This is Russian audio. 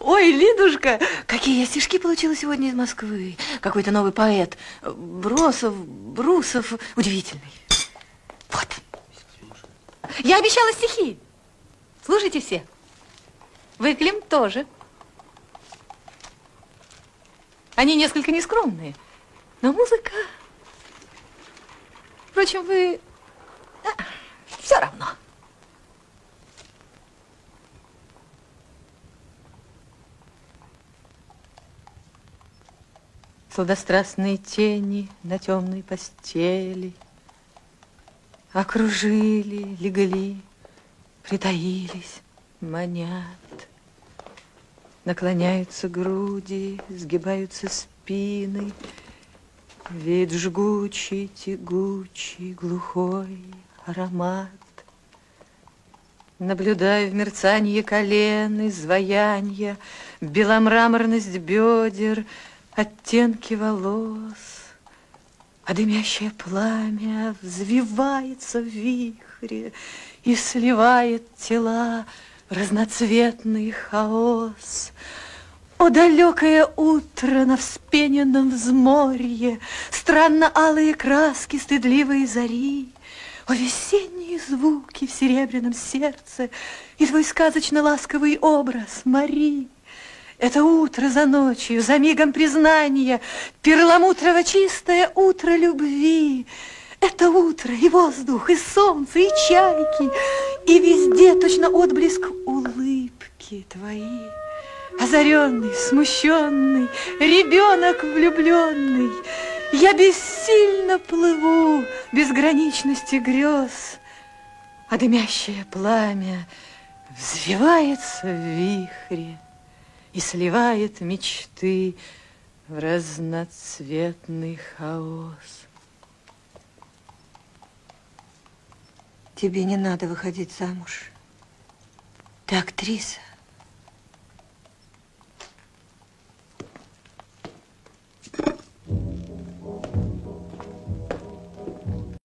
Ой, Лидушка, какие я стишки получила сегодня из Москвы. Какой-то новый поэт. Брюсов. Удивительный. Вот. Я обещала стихи. Слушайте все. Вы, Клим, тоже. Они несколько нескромные, но музыка... Впрочем, вы... все равно. Сладострастные тени на темной постели окружили, легли, притаились, манят. Наклоняются груди, сгибаются спины. Веет жгучий, тягучий, глухой аромат. Наблюдаю в мерцании колен, изваянья, беломраморность бедер, оттенки волос, а дымящее пламя взвивается в вихре и сливает тела в разноцветный хаос. О, далекое утро на вспененном взморье, странно-алые краски стыдливой зари, о, весенние звуки в серебряном сердце и твой сказочно-ласковый образ, Мари. Это утро за ночью, за мигом признания, перламутрово-чистое утро любви. Это утро и воздух, и солнце, и чайки, и везде точно отблеск улыбки твоей. Озаренный, смущенный, ребенок влюбленный, я бессильно плыву в безграничности грез, а дымящее пламя взвивается в вихре и сливает мечты в разноцветный хаос. Тебе не надо выходить замуж. Ты актриса.